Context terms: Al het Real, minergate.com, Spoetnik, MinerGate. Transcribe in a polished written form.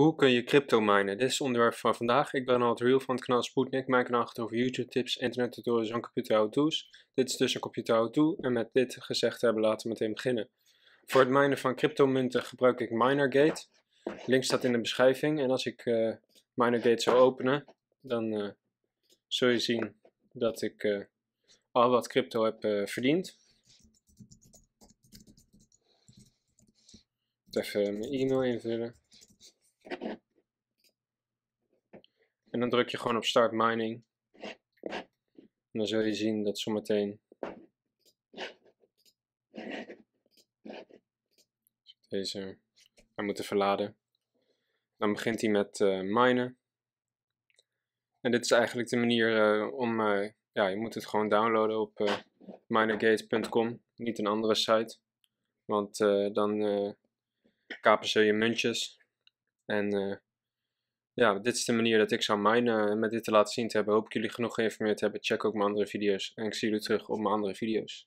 Hoe kun je crypto minen? Dit is het onderwerp van vandaag. Ik ben Al het Real van het kanaal Spoetnik. Mijn kanaal gaat over YouTube tips, internet tutorials en computer how-to's. Dit is dus een computer how-to en met dit gezegd hebben laten we meteen beginnen. Voor het minen van cryptomunten gebruik ik MinerGate. Link staat in de beschrijving en als ik MinerGate zou openen, dan zul je zien dat ik al wat crypto heb verdiend. Even mijn e-mail invullen. En dan druk je gewoon op Start Mining. En dan zul je zien dat zometeen... Deze... We moeten verladen. Dan begint hij met minen. En dit is eigenlijk de manier om... ja, je moet het gewoon downloaden op minergate.com. Niet een andere site. Want dan... kapen ze je muntjes. En ja, dit is de manier dat ik zou minen. Met dit te laten zien te hebben, hoop ik jullie genoeg geïnformeerd te hebben. Check ook mijn andere video's. En ik zie jullie terug op mijn andere video's.